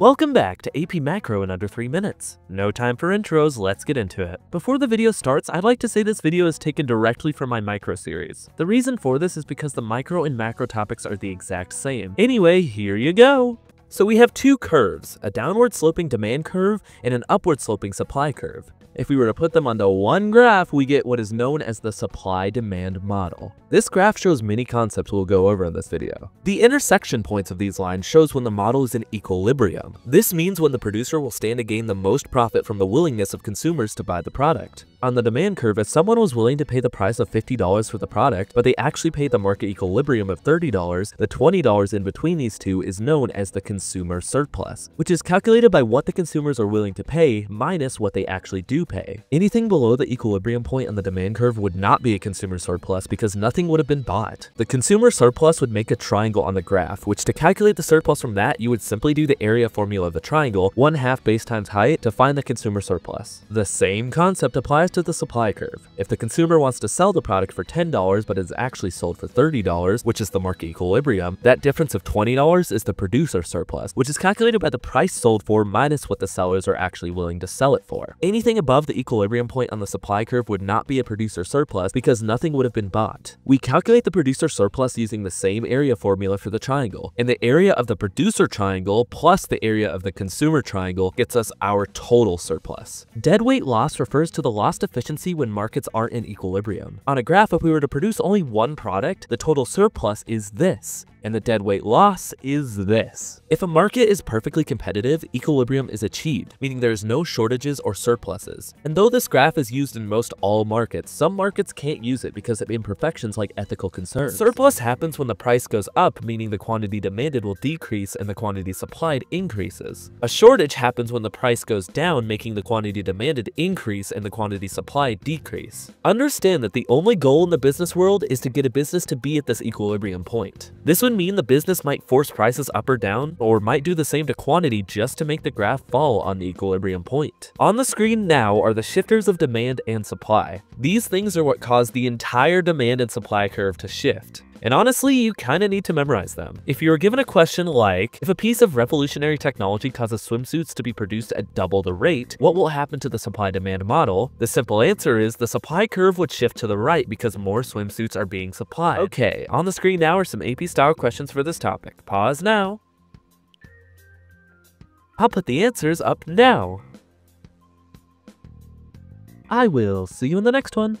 Welcome back to AP Macro in under 3 minutes. No time for intros, let's get into it. Before the video starts, I'd like to say this video is taken directly from my micro series. The reason for this is because the micro and macro topics are the exact same. Anyway, here you go. So we have two curves, a downward sloping demand curve and an upward sloping supply curve. If we were to put them onto one graph, we get what is known as the supply-demand model. This graph shows many concepts we'll go over in this video. The intersection points of these lines shows when the model is in equilibrium. This means when the producer will stand to gain the most profit from the willingness of consumers to buy the product. On the demand curve, if someone was willing to pay the price of $50 for the product, but they actually paid the market equilibrium of $30, the $20 in between these two is known as the consumer surplus, which is calculated by what the consumers are willing to pay minus what they actually do pay. Anything below the equilibrium point on the demand curve would not be a consumer surplus because nothing would have been bought. The consumer surplus would make a triangle on the graph, which to calculate the surplus from that, you would simply do the area formula of the triangle, 1/2 base times height, to find the consumer surplus. The same concept applies to the supply curve. If the consumer wants to sell the product for $10 but is actually sold for $30, which is the market equilibrium, that difference of $20 is the producer surplus, which is calculated by the price sold for minus what the sellers are actually willing to sell it for. Anything above the equilibrium point on the supply curve would not be a producer surplus because nothing would have been bought. We calculate the producer surplus using the same area formula for the triangle, and the area of the producer triangle plus the area of the consumer triangle gets us our total surplus. Deadweight loss refers to the loss efficiency when markets aren't in equilibrium. On a graph, if we were to produce only one product, the total surplus is this, and the deadweight loss is this. If a market is perfectly competitive, equilibrium is achieved, meaning there is no shortages or surpluses. And though this graph is used in most all markets, some markets can't use it because of imperfections like ethical concerns. Surplus happens when the price goes up, meaning the quantity demanded will decrease and the quantity supplied increases. A shortage happens when the price goes down, making the quantity demanded increase and the quantity supply decrease. Understand that the only goal in the business world is to get a business to be at this equilibrium point. This would mean the business might force prices up or down, or might do the same to quantity just to make the graph fall on the equilibrium point. On the screen now are the shifters of demand and supply. These things are what cause the entire demand and supply curve to shift. And honestly, you kinda need to memorize them. If you were given a question like, if a piece of revolutionary technology causes swimsuits to be produced at double the rate, what will happen to the supply-demand model? The simple answer is the supply curve would shift to the right because more swimsuits are being supplied. Okay, on the screen now are some AP-style questions for this topic. Pause now. I'll put the answers up now. I will see you in the next one.